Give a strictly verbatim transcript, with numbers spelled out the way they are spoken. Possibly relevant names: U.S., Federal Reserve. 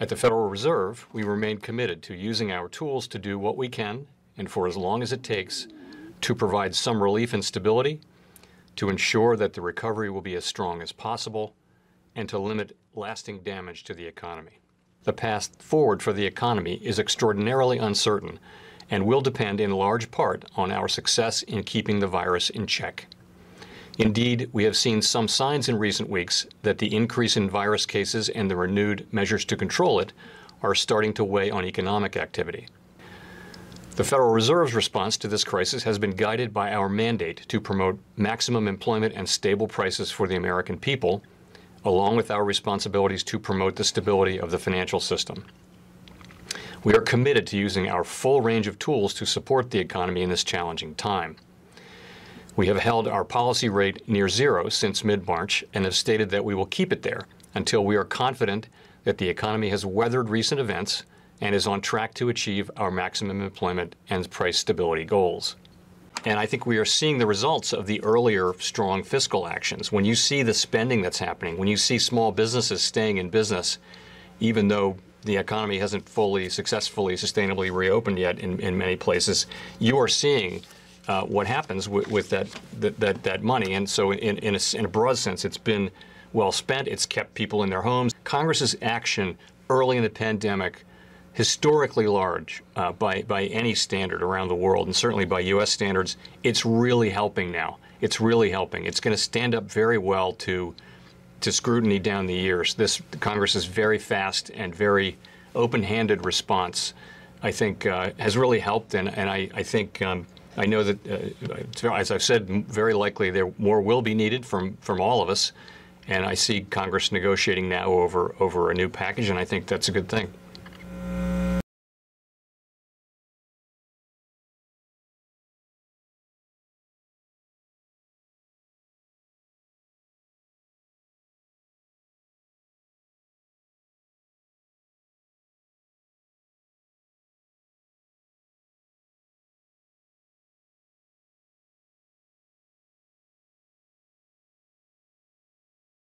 At the Federal Reserve, we remain committed to using our tools to do what we can, and for as long as it takes, to provide some relief and stability, to ensure that the recovery will be as strong as possible, and to limit lasting damage to the economy. The path forward for the economy is extraordinarily uncertain and will depend in large part on our success in keeping the virus in check. Indeed, we have seen some signs in recent weeks that the increase in virus cases and the renewed measures to control it are starting to weigh on economic activity. The Federal Reserve's response to this crisis has been guided by our mandate to promote maximum employment and stable prices for the American people, along with our responsibilities to promote the stability of the financial system. We are committed to using our full range of tools to support the economy in this challenging time. We have held our policy rate near zero since mid-March and have stated that we will keep it there until we are confident that the economy has weathered recent events and is on track to achieve our maximum employment and price stability goals. And I think we are seeing the results of the earlier strong fiscal actions. When you see the spending that's happening, when you see small businesses staying in business, even though the economy hasn't fully, successfully, sustainably reopened yet in, in many places, you are seeing Uh, what happens with, with that, that that money. And so in, in, a, in a broad sense, it's been well spent. It's kept people in their homes. Congress's action early in the pandemic, historically large uh, by, by any standard around the world, and certainly by U S standards, it's really helping now. It's really helping. It's going to stand up very well to, to scrutiny down the years. This Congress's very fast and very open-handed response, I think, uh, has really helped, and, and I, I think um, I know that, uh, as I've said, very likely there more will be needed from, from all of us, and I see Congress negotiating now over, over a new package, and I think that's a good thing.